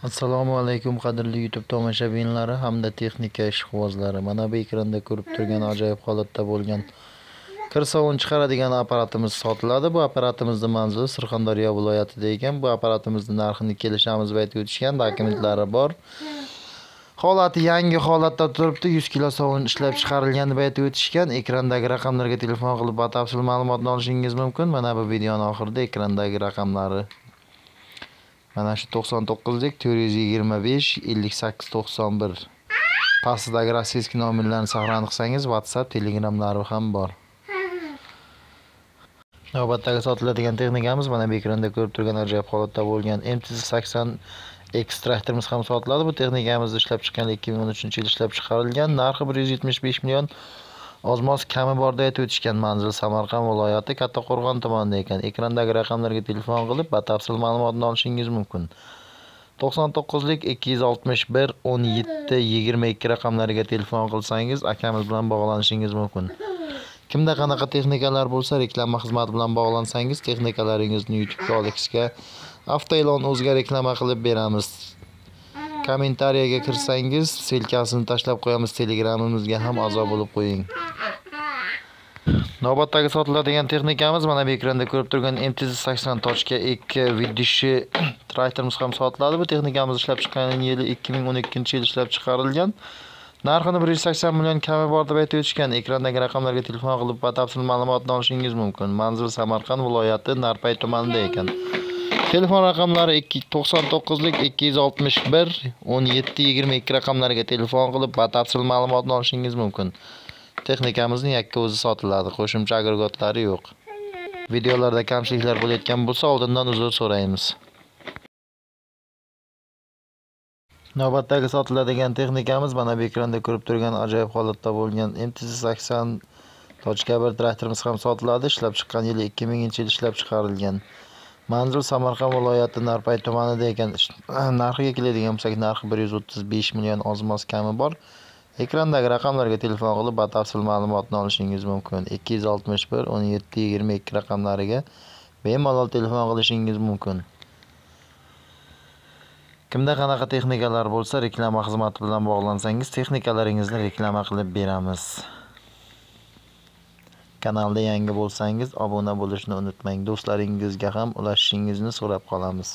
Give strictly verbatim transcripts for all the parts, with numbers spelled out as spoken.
Assalomu alaykum qadrli YouTube tomoshabinlari hamda texnika ishqibozlari. Mana bu ekranda ko'rib turgan ajoyib holatda bo'lgan kirsovun chiqaradigan apparatimiz sotiladi. Bu apparatimizni manzili Surxondaryo viloyatida ekan. Bu apparatimizni narxini kelishamiz va aytib o'tishgan dokumentlari bor. Holati yangi holatda turibdi. yuz kilo sovun ishlab chiqarilgan deb aytib o'tishgan. Ekrandagi raqamlarga telefon qilib batafsil ma'lumotni olishingiz mumkin. Mana bu videoning oxirida ekrandagi raqamlari Mana şu to'qson to'qqiz lik to'rt yuz yigirma besh ellik sakkiz to'qson bir pastidagi rossiyskiy nomerlarni saqlanib qilsangiz, WhatsApp, Telegramlari ham bor. Navbatdagi sotiladigan texnikamiz mana bu ekranda ko'rib turgan ajoyib holatda bo'lgan M T Z sakson ekstraktorimiz ham sotiladi. Bu texnikamizni ishlab chiqqan ikki ming o'n uchinchi yil ishlab chiqarilgan. Narxi bir yuz yetmish besh million. Ozmoz kami borda aytib o'tishgan. Manzil Samarqand viloyati Kattaqo'rg'on tumanida ekan. Ekrandagi raqamlarga telefon qilib batafsil ma'lumotni olishingiz mumkin. to'qson to'qqiz lik ikki olti bir o'n yetti yigirma ikki raqamlariga telefon qilsangiz, akamiz bilan bog'lanishingiz mumkin. Kimda qanaqa texnikalar bo'lsa, reklama xizmati bilan bog'lansangiz, texnikalaringizni YouTube Pulik'ga avtoilon o'zga reklama qilib beramiz. Kommentariyaga kirsangiz, silkasini tashlab qo'yamiz, Telegramimizga ham a'zo bo'lib qo'ying. Navbatdagi sotiladigan texnikamiz mana bu ekranda ko'rib turgan M T Z sakson to'qqiz vidishi traktorimiz ham sotiladi. Bu texnikamiz ishlab chiqqan yili ikki ming o'n ikkinchi yil ishlab chiqarilgan. Narxini bir yuz sakson million kami bor deb aytib o'tishgan. Ekrandagi raqamlarga telefon qilib batafsil ma'lumotni olishingiz mumkin. Manzil Samarqand viloyati Narpay tumanida ekan. Telefon raqamlari to'qson to'qqiz lik ikki yuz oltmish bir o'n yetti yigirma ikki raqamlariga telefon qilib batafsil ma'lumotni olishingiz mumkin. Texnikamizning yakka o'zi sotiladi, qo'shimcha agregatlari yo'q. Videolarda kamchiliklar bo'layotgan bo'lsa, oldindan uzr so'raymiz. Navbatdagi sotiladigan texnikamiz mana bu ekranda ko'rib turgan ajoyib holatda bo'lgan M T Z sakson to'qqiz traktorimiz ham sotiladi. Ishlab chiqqan yili ikki mingchi yil ishlab chiqarilgan. Manzil Samarqand viloyati Narpay tumanida ekan. Narxiga keladigan bo'lsak, narxi bir yuz o'ttiz besh million, ozmoz kami bor. Ekrandagi raqamlarga telefon qilib batafsil ma'lumotni olishingiz mumkin. ikki olti bir o'n yetti yigirma ikki raqamlariga bemalol telefon qilishingiz mumkin. Kimda qanaqa texnikalar bo'lsa, reklama xizmati bilan bog'lansangiz, texnikalaringizni reklama qilib beramiz. Kanalda yangi bo'lsangiz, obuna bo'lishni unutmang. Do'stlaringizga ham ulashishingizni so'rab qolamiz.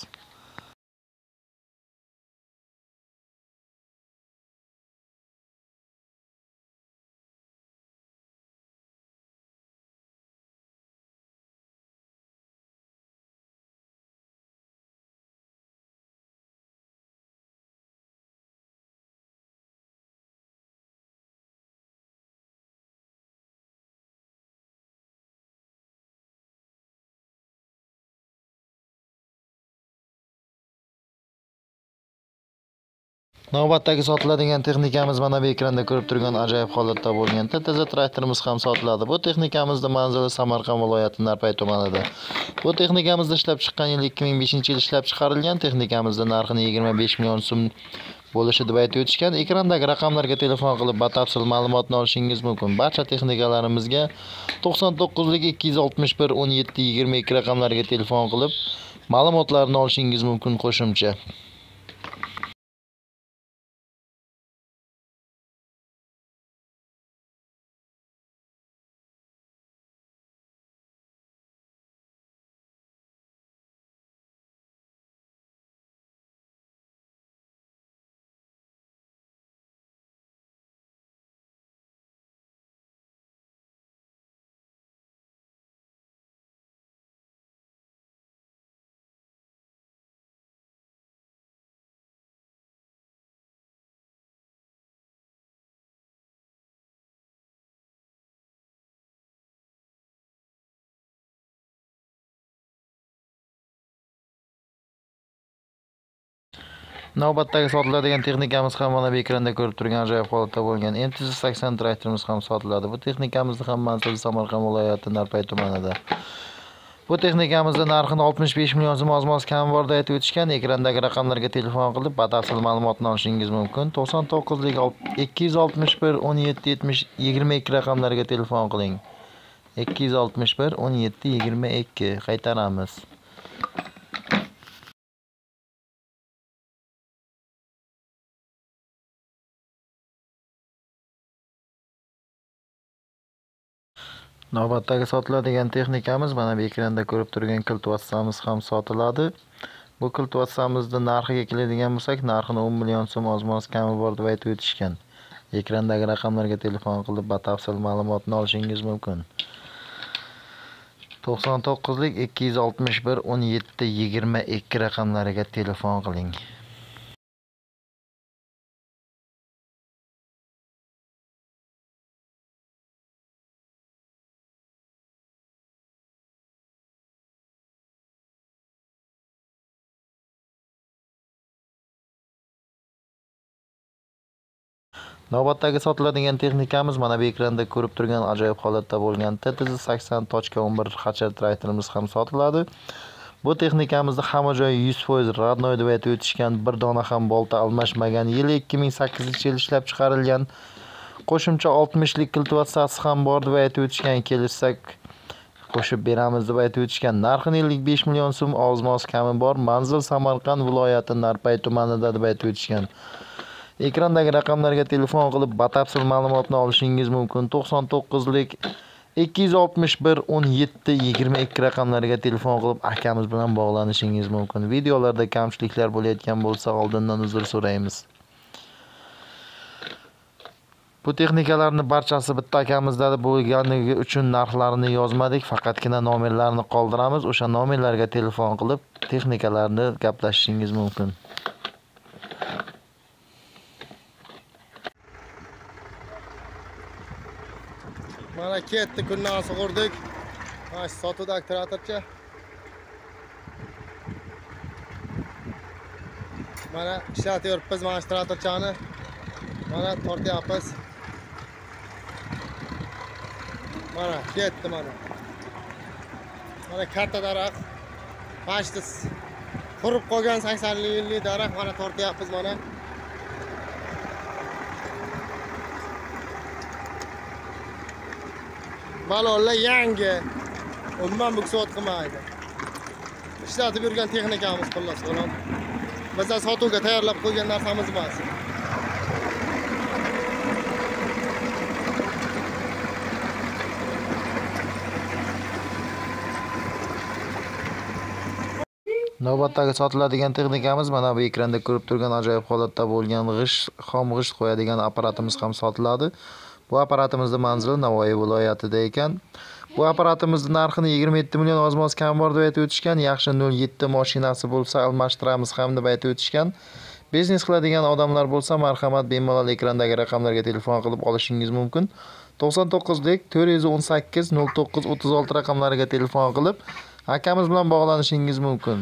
Navbatdagi sotiladigan texnikamiz mana bu ekranda ko'rib turgan ajoyib holatda bo'lgan T T Z traktorimiz ham sotiladi. Bu texnikamizning manzili Samarqand viloyati Narpay tumanida. Bu texnikamizda ishlab chiqqan yil ikki ming beshinchi yil ishlab chiqarilgan. Texnikamizda narxini yigirma besh million so'm bo'lishi deb aytib o'tishgan. Ekrandagi raqamlarga telefon qilib batafsil ma'lumotni olishingiz mumkin. Barcha texnikalarimizga to'qson to'qqiz lik ikki olti bir o'n yetti yigirma ikki raqamlariga telefon qilib ma'lumotlarni olishingiz mumkin qo'shimcha. Navbatdagi sotiladigan texnikamiz ham mana bu ekranda ko'rib turgan ajoyib holatda bo'lgan M T Z sakson traktorimiz ham sotiladi. Bu texnikamizni ham manzili Samarqand viloyati Narpay tumanida. Bu texnikamizning narxini oltmish besh million so'm ozmoz kami bor deb aytib o'tishgan. Ekrandagi raqamlarga telefon qilib batafsil ma'lumotni olishingiz mumkin. to'qson to'qqiz lik ikki olti bir o'n yetti yigirma ikki raqamlariga telefon qiling. ikki olti bir o'n yetti yigirma ikki qaytaramiz. Navbatdagi sotiladigan texnikamiz mana bu ekranda ko'rib turgan kiltvassamiz ham sotiladi. Bu kiltvassamizni narxiga keladigan bo'lsak, narxini o'n million so'm ozmos kami bor deb aytib o'tishgan. Ekrandagi raqamlarga telefon qilib batafsil ma'lumotni olishingiz mumkin. to'qson to'qqizlik ikki oltmish bir o'n yetti yigirma ikki raqamlariga telefon qiling. Navbatdagi sotiladigan texnikamiz mana bu ekranda ko'rib turgan ajoyib holatda bo'lgan ttz sakson nuqta o'n bir hachar traktorimiz ham sotiladi. Bu texnikamizda hamma joyi yuz foiz radnoy deb aytib o'tishgan, bir dona ham bolta almashmagan, yili ikki ming sakkizinchi yil ishlab chiqarilgan. Qo'shimcha oltmishlik kiltvatsasi ham bor deb aytib o'tishgan, kelishsak qo'shib beramiz deb aytib o'tishgan. Narxi ellik besh million so'm ozmos kami bor. Manzil Samarqand viloyati Narpay tumanida deb aytib o'tishgan. Ekrandagi raqamlarga telefon qilib batafsil ma'lumotni olishingiz mumkin. to'qson to'qqizlik ikki oltmish bir o'n yetti yigirma ikki raqamlariga telefon qilib akamiz bilan bog'lanishingiz mumkin. Videolarda kamchiliklar bo'layotgan bo'lsa, oldindan uzr so'raymiz. Bu texnikalarni barchasi bitta akamizda bo'lganligi uchun narxlarini yozmadik, faqatgina nomerlarni qoldiramiz. O'sha nomerlarga telefon qilib texnikalarni gaplashishingiz mumkin. Mana ketdi, kundan sug'urdik. Mana shu sotuvdagi traktorcha. Mana ishlatyapmiz mana shu traktorchani. Mana tortyapmiz. Mana ketdi mana. Mana katta daraxt. Pashtis qurib qolgan sakson yillik daraxt mana tortyapmiz mana. Balonlar yangi, umuman buksot qilmaydi. Ishlatib yurgan texnikamiz xullas qolon. Bizda sotuvga tayyorlab qo'ygan narsamiz emas. Navbatdagi sotiladigan texnikamiz mana bu ekranda ko'rib turgan ajoyib holatda bo'lgan g'ish, xom g'ish qo'yadigan apparatimiz ham sotiladi. Bu aparatimizning manzili Navoiy viloyatida ekan. Bu aparatimizning narxini yigirma yetti million ozmos kam bor deb aytib o'tishgan. Yaxshi nol yetti mashinasi bo'lsa almashtiramiz ham deb aytib o'tishgan. Biznes qiladigan odamlar bo'lsa, marhamat, bemalol ekrandagi raqamlarga telefon qilib olishingiz mumkin. to'qson to'qqizlik to'rt bir sakkiz nol to'qqiz o'ttiz olti raqamlariga telefon qilib akamiz bilan bog'lanishingiz mumkin.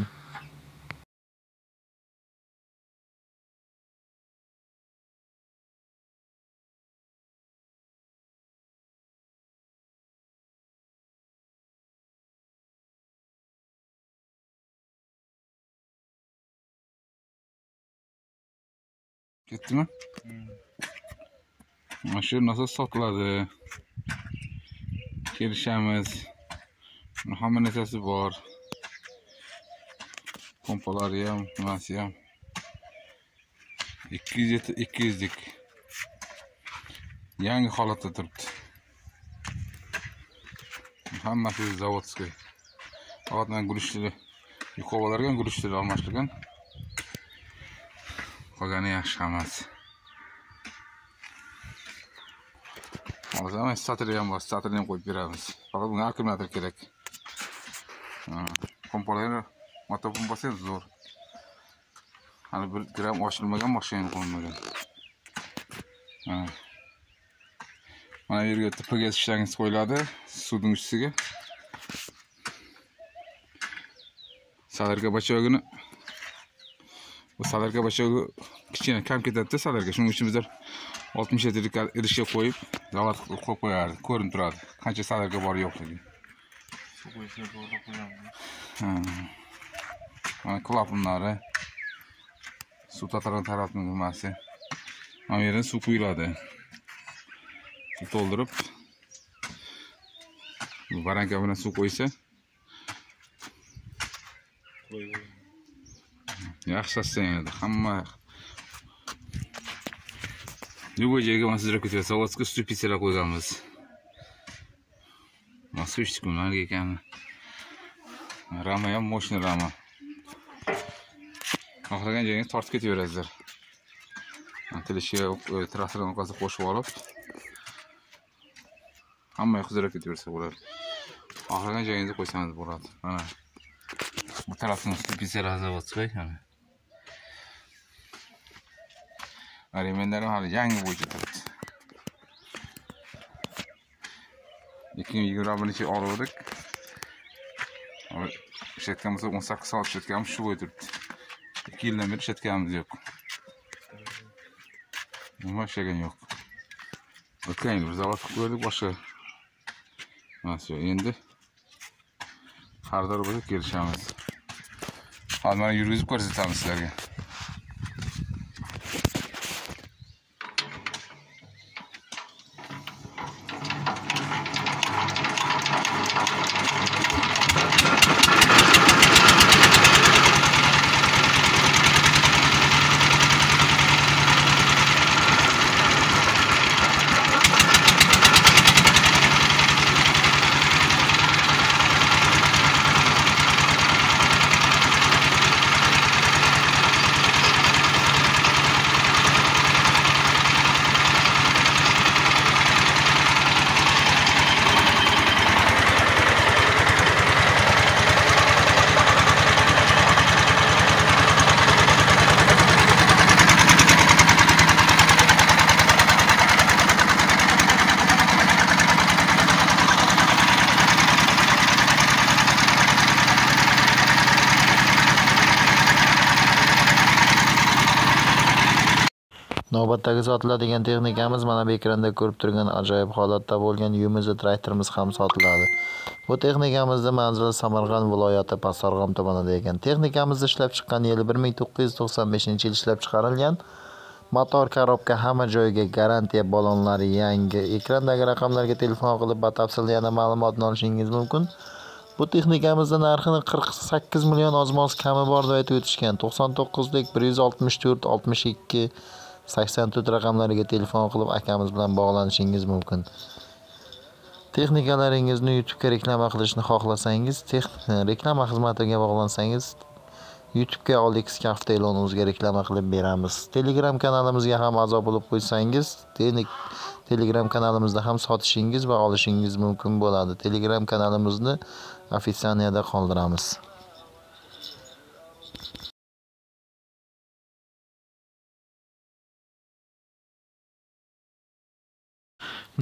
Gitti mi? Hmm. Aşır nasıl sakladı? Kirişemiz. Hamma nesesi var. Pompalar yem, nasıl yem. ikki yuz ikki yuzlik. Yangi holatda turibdi. Hammasi zavodskiy. Odatdan gurishli. Yuqovalarga gurishli almashtirgan. Qolgani yaxshi emas. Hozir mana statorni ham bor, statorni ham qo'yib beramiz. Faqat bunga akkumulyator kerak. Pompalar, motor pompasi zo'r. Hali bir gram oshirmagan mashina qo'ymagan. Mana. Mana yerga P G S ishlangiz qo'yiladi, suvning uchisiga. Salarga bachogini bu salarga başa kichkina kam ketadi-da salarga. Shuning uchun bizlar oltmish yettilik idishga qo'yib, zavod qo'yib qo'yardi, ko'rinib turadi. Qancha salarga bor yo'qligi. Suv qo'yishni to'g'ri qo'yamiz. Ha. Mana klapnlari. Suv tatargan tarafning nimasi. Mana bu yerdan suv quyiladi. Suv to'ldirib baranka bilan suv qo'ysa qo'yiladi. Yaxshisi endi hamma Yugo yerga masjidga ketsa, sovatga suv pisira qo'yganmiz. насущик мынар экени. Рама ям мощный рама. Кахлаган жериңиз тартып кете бересиздер. Тилишке трактордун касы кошуп алып хаммай кыздырып кете берсе болот. Кахлаган жериңизди койсоңуз болот. Мына bu tarafını bize razı olsun. Arimenlerim hali yangi boyunca tarafı. ikki ming yigirma abone için alırdık. Şetkemiz yok. o'n sakkiz saat şetkemiz şu boyu durdu. ikki yıldan beri şetkemiz yok. Bunlar şekken yok. Ötken yıldır. Zavatlık gördük başka. Nasıl yendi? Hardar olarak gelişemez. Hadi bana yürüyüzüp karıştıralım sizlerle. Navbatdagi sotiladigan texnikamiz mana bu ekranda ko'rib turgan ajoyib holatda bo'lgan Yumuza traktorimiz ham sotiladi. Bu texnikamizni manzili Samarqand viloyati Pastdarg'om tumanida ekan. Texnikamizni ishlab chiqqan yili bir ming to'qqiz yuz to'qson beshinchi yil ishlab chiqarilgan. Motor, karobka, hamma joyiga garantiya, balonlari yangi. Ekrandagi raqamlarga telefon qilib batafsil yana ma'lumotni olishingiz mumkin. Bu texnikamizda narxini qirq sakkiz million ozmoz kami bor deb aytib o'tishgan. to'qson to'qqizlik bir oltmish to'rt oltmish ikki sakson to'rt raqamlariga telefon qilib akamiz bilan bog'lanishingiz mumkin. Texnikalaringizni YouTube'ga reklama qilishni xohlasangiz, reklama xizmatiga bog'lansangiz, YouTube'ga olti hafta e'lonimizga reklama qilib beramiz. Telegram kanalimizga ham a'zo bo'lib qo'ysangiz, Telegram kanalimizda ham sotishingiz va olishingiz mumkin bo'ladi. Telegram kanalimizni ofitsaniyada qoldiramiz.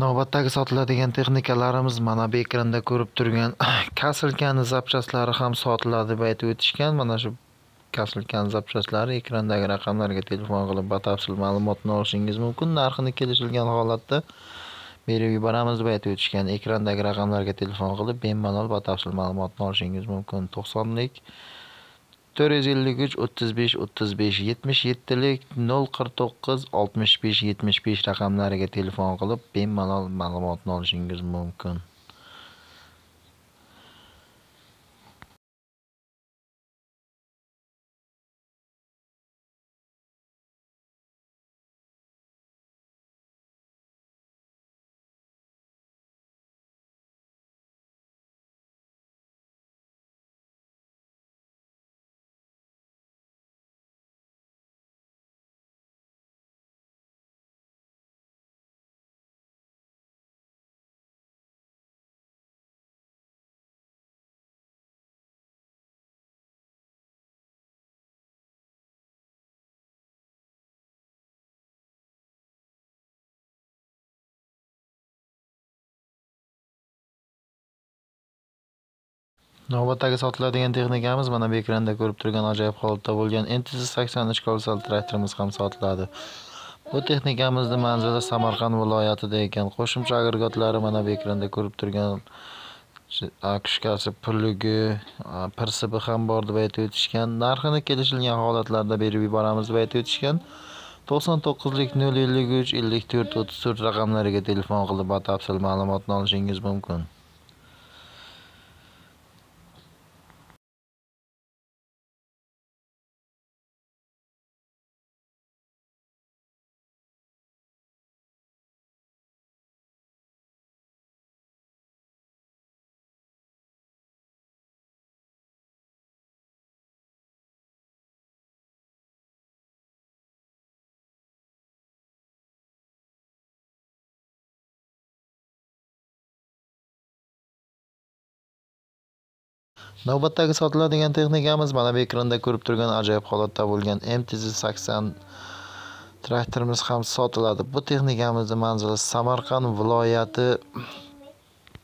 Navbatdagi sotiladigan texnikalarimiz mana bu ekranda ko'rib turgan kasilkani zapchastlari ham sotiladi deb aytib o'tishgan. Mana shu kasilkani zapchastlari ekrandagi raqamlarga telefon qilib batafsil ma'lumotni olishingiz mumkin. Narxini kelishilgan holatda berib yuboramiz deb aytib o'tishgan. Ekrandagi raqamlarga telefon qilib bemalol batafsil ma'lumotni olishingiz mumkin. to'qsonlik to'rt yuz ellik uch o'ttiz besh o'ttiz besh yetmish yettilik nol qirq to'qqiz oltmish besh yetmish besh raqamlariga telefon qilib bemalol ma'lumotni olishingiz mumkin. Navbatdagi sotiladigan texnikamiz mana bu ekranda ko'rib turgan ajoyib holatda bo'lgan ttz sakson uch kolesali traktorimiz ham sotiladi. Bu texnikamizning manzili Samarqand viloyatida ekan. Qo'shimcha agregatlari mana bu ekranda ko'rib turgan akushkasi, puligi, pirsibi ham bor deb aytib o'tishgan. Narxini kelishilgan holatlarda berib yuboramiz deb aytib o'tishgan. to'qson to'qqizlik nol ellik uch ellik to'rt o'ttiz to'rt raqamlariga telefon qilib batafsil ma'lumotni olishingiz mumkin. Navbatdagi sotiladigan texnikamiz mana bu ekranda ko'rib turgan ajoyib holatda bo'lgan M T Z sakson traktorimiz ham sotiladi. Bu texnikamizning manzili Samarqand viloyati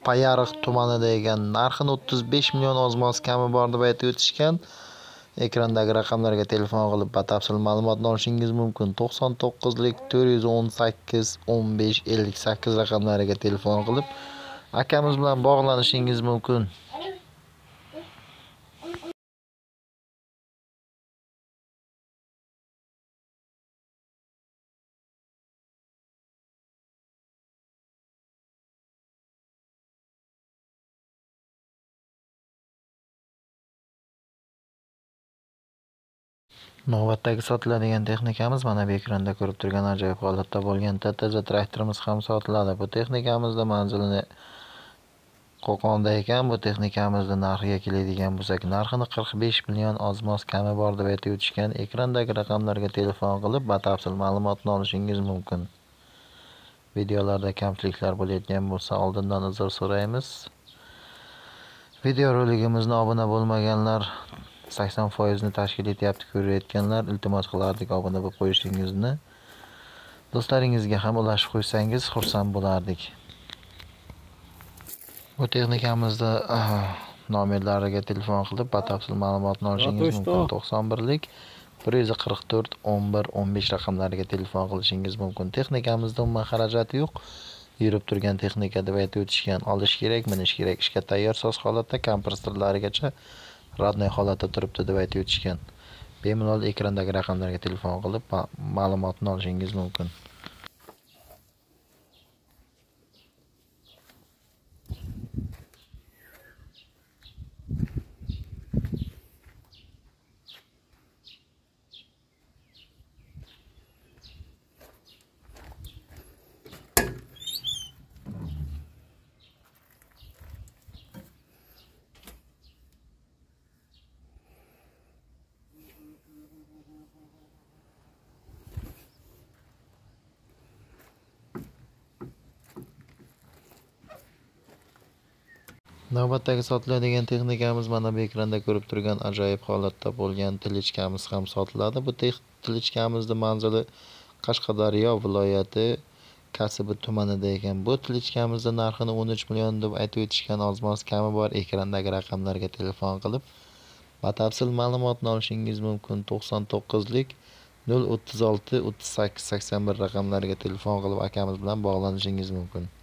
Payariq tumanida ekan. Narxini o'ttiz besh million ozmos kami bor deb aytib o'tishgan. Ekrandagi raqamlarga telefon qilib batafsil ma'lumotni olishingiz mumkin. to'qson to'qqizlik to'rt yuz o'n sakkiz o'n besh ellik sakkiz raqamlariga telefon qilib akamiz bilan bog'lanishingiz mumkin. Navbatdagi sotiladigan texnikamiz mana bu ekranda ko'rib turgan ajoyib holatda bo'lgan T T Z traktorimiz ham sotiladi. Bu texnikamizda manzilini Qo'qonda ekan. Bu texnikamizning narxiga keladigan bo'lsak, narxini qirq besh million ozmos kami bor deb aytib o'tishgan. Ekrandagi raqamlarga telefon qilib batafsil ma'lumotni olishingiz mumkin. Videolarda kamchiliklar bo'layotgan bo'lsa, oldindan uzr so'raymiz. Video roligimizga obuna bo'lmaganlar sakson foiz ni tashkil etyapti, ko'rayotganlar iltimos qilardik obuna bo'lib qo'yishingizni. Do'stlaringizga ham ulashib qo'ysangiz xursand bo'lardik. Bu texnikamizda nomerlariga telefon qilib batafsil ma'lumotni olishingiz mumkin. to'qson birlik bir qirq to'rt o'n bir o'n besh raqamlariga telefon qilishingiz mumkin. Texnikamizda umuman xarajati yo'q. Yurib turgan texnika deb aytib o'tishgan. Olish kerak, minish kerak, ishga tayyor soz holatda kompressorlarigacha radnoy holatda turibdi deb aytib o'tishgan. Bemalol ekrandagi raqamlarga telefon qilib ma'lumotni olishingiz mumkin. Navbatdagi sotiladigan texnikamiz mana bu ekranda ko'rib turgan ajoyib holatda bo'lgan tilichkamiz ham sotiladi. Bu tilichkamizning manzili Qashqadaryo viloyati Kasibi tumanida ekan. Bu tilichkamizning narxini o'n uch million deb aytib o'tishgan. Ozmos kami bor. Ekrandagi raqamlarga telefon qilib batafsil ma'lumotni olishingiz mumkin. to'qson to'qqizlik nol o'ttiz olti o'ttiz sakkiz sakson bir raqamlariga telefon qilib akamiz bilan bog'lanishingiz mumkin.